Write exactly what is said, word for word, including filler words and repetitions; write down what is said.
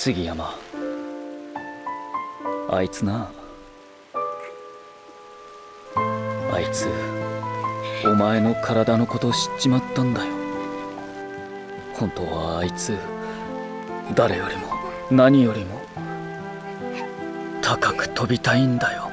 杉山、あいつな、あいつお前の体のこと知っちまったんだよ。本当はあいつ誰よりも何よりも高く飛びたいんだよ。